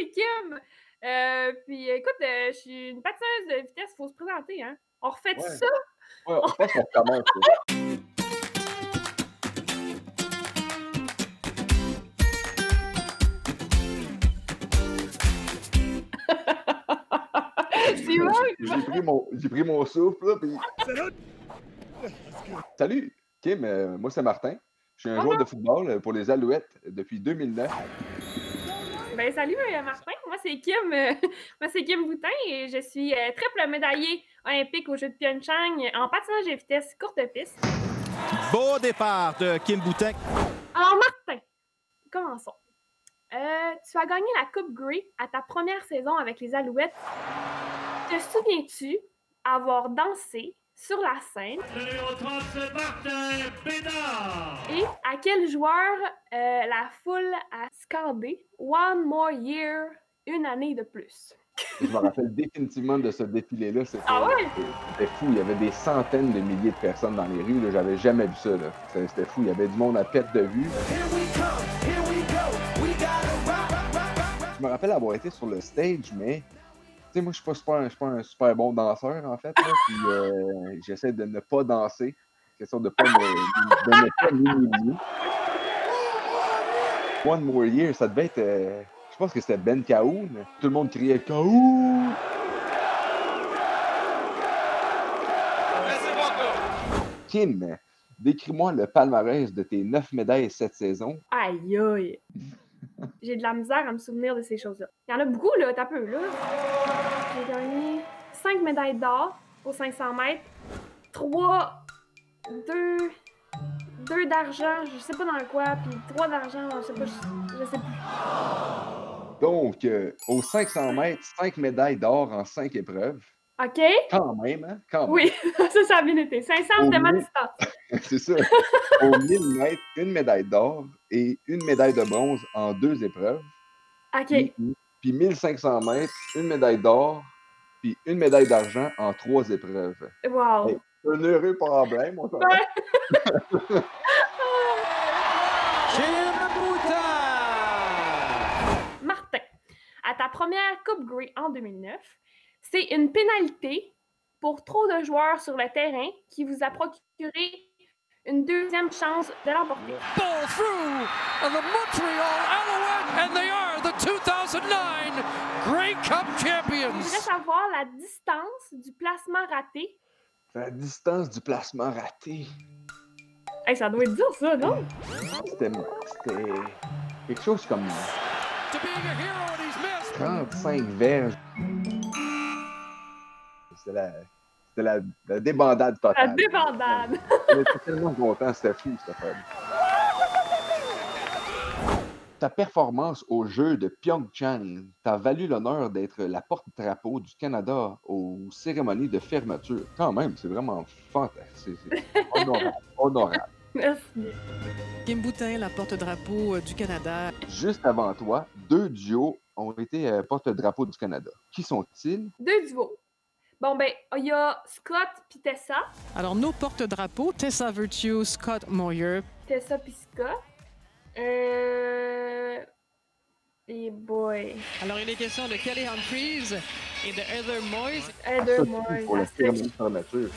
c'est Kim. Puis écoute, je suis une patineuse de vitesse, il faut se présenter, hein? On refait tout ça? Ouais, on pense qu'on recommence. J'ai pris mon souffle, là, puis... Salut! Salut! Kim, moi, c'est Martin. Je suis un joueur de football pour les Alouettes depuis 2009. Ben, salut, Martin. Moi, c'est Kim. Kim Boutin et je suis triple médaillée olympique aux Jeux de Pyeongchang en patinage à vitesse courte piste. Beau départ de Kim Boutin. Alors, Martin, commençons. Tu as gagné la Coupe Grey à ta première saison avec les Alouettes. Te souviens-tu avoir dansé sur la scène? Le numéro 30, c'est Martin Bédard! Et à quel joueur la foule a scandé « One more year », une année de plus? Je me rappelle définitivement de ce défilé-là. Ah ouais? C'était fou. Il y avait des centaines de milliers de personnes dans les rues. J'avais jamais vu ça. C'était fou. Il y avait du monde à perte de vue. Je me rappelle avoir été sur le stage, mais... Tu sais, moi, je ne suis pas un super bon danseur, en fait. Puis j'essaie de ne pas danser. Question de ne pas m'humilier. One more year, ça devait être... je pense que c'était Ben Kahoun. Tout le monde criait « Kahoun! » Kim, décris-moi le palmarès de tes 9 médailles cette saison. Aïe, aïe! J'ai de la misère à me souvenir de ces choses-là. Il y en a beaucoup, là, t'as peu, là. J'ai gagné 5 médailles d'or aux 500 mètres, 2 d'argent, je sais pas dans quoi, puis 3 d'argent, je sais plus. Donc, aux 500 mètres, 5 médailles d'or en 5 épreuves. OK. Quand même, hein? Quand même. Oui, ça a bien été. 500 de ma distance. C'est ça. Au 1000 mètres, une médaille d'or et une médaille de bronze en 2 épreuves. OK. Puis 1500 mètres, une médaille d'or, puis une médaille d'argent en 3 épreuves. Wow! Hey, un heureux problème, moi. Ouais. Martin, à ta première Coupe Grey en 2009, c'est une pénalité pour trop de joueurs sur le terrain qui vous a procuré une deuxième chance de l'emporter. Ball through of the Montreal Alouettes, and they are the 2009 Grey Cup champions. Je voudrais savoir la distance du placement raté. La distance du placement raté. Hey, ça doit être dur, ça, non? C'était quelque chose comme 35 verges. C'était la débandade totale. La débandade! On était tellement contents, c'était fou, c'était fun. Ta performance au jeu de Pyeongchang t'a valu l'honneur d'être la porte-drapeau du Canada aux cérémonies de fermeture. Quand même, c'est vraiment fantastique. C'est honorable, honorable. Merci. Kim Boutin, la porte-drapeau du Canada. Juste avant toi, 2 duos ont été porte-drapeau du Canada. Qui sont-ils? 2 duos. Bon, ben, il y a Scott puis Tessa. Alors, nos porte-drapeaux, Tessa Virtue, Scott Moir. Tessa puis Scott. Et boy. Alors, il est question de Kelly Humphries et de Heather Moyse. Heather Moyse. Pour la cérémonie de fermeture.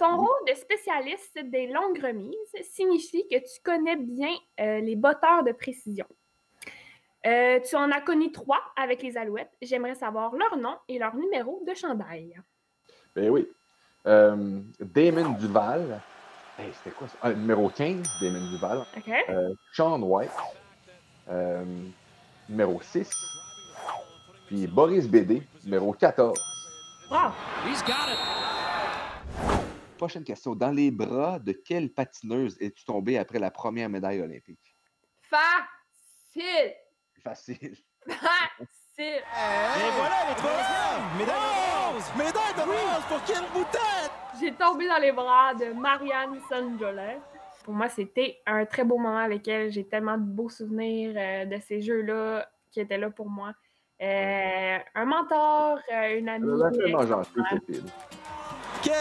Ton rôle de spécialiste des longues remises signifie que tu connais bien les botteurs de précision. Tu en as connu 3 avec les Alouettes. J'aimerais savoir leur nom et leur numéro de chandail. Ben oui. Damon Duval. Hey, c'était quoi ça? Ah, numéro 15, Damon Duval. OK. Sean White. Numéro 6. Puis Boris Bédé, numéro 14. Wow! He's got it! Prochaine question. Dans les bras de quelle patineuse es-tu tombée après la première médaille olympique? Facile! Facile. Facile. Et voilà les 3 médaille de bronze pour Kim Boutin. J'ai tombé dans les bras de Marianne Saint-Jolais. Pour moi, c'était un très beau moment avec elle. J'ai tellement de beaux souvenirs de ces jeux-là qui étaient là pour moi. Un mentor, une amie. Quelle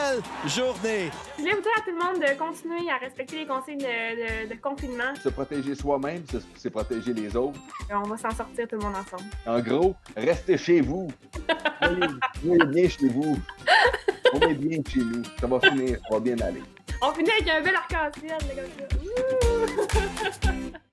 journée! Je voulais vous dire à tout le monde de continuer à respecter les conseils de confinement. Se protéger soi-même, c'est protéger les autres. Et on va s'en sortir tout le monde ensemble. En gros, restez chez vous. Allez bien chez vous. On est bien chez nous. Ça va finir, ça va bien aller. On finit avec un bel arc-en-ciel, les gars.